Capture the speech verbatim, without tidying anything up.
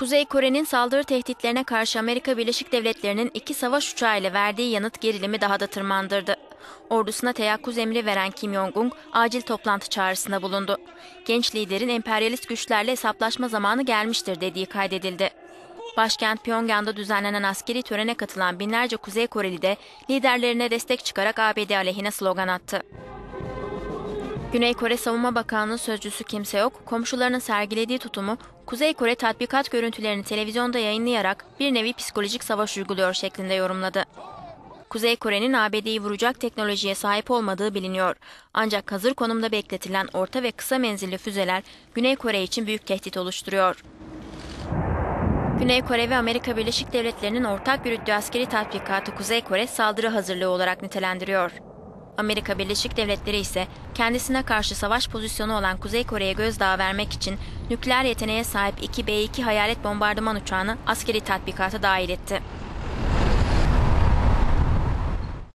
Kuzey Kore'nin saldırı tehditlerine karşı Amerika Birleşik Devletleri'nin iki savaş uçağıyla verdiği yanıt gerilimi daha da tırmandırdı. Ordusuna teyakkuz emri veren Kim Jong-un acil toplantı çağrısında bulundu. Genç liderin emperyalist güçlerle hesaplaşma zamanı gelmiştir dediği kaydedildi. Başkent Pyongyang'da düzenlenen askeri törene katılan binlerce Kuzey Koreli de liderlerine destek çıkarak A B D aleyhine slogan attı. Güney Kore Savunma Bakanlığı sözcüsü Kim Seok, komşularının sergilediği tutumu Kuzey Kore tatbikat görüntülerini televizyonda yayınlayarak bir nevi psikolojik savaş uyguluyor şeklinde yorumladı. Kuzey Kore'nin A B D'yi vuracak teknolojiye sahip olmadığı biliniyor. Ancak hazır konumda bekletilen orta ve kısa menzilli füzeler Güney Kore için büyük tehdit oluşturuyor. Güney Kore ve Amerika Birleşik Devletleri'nin ortak yürüttüğü askeri tatbikatı Kuzey Kore saldırı hazırlığı olarak nitelendiriyor. Amerika Birleşik Devletleri ise kendisine karşı savaş pozisyonu olan Kuzey Kore'ye gözdağı vermek için nükleer yeteneğe sahip iki B iki hayalet bombardıman uçağını askeri tatbikata dahil etti.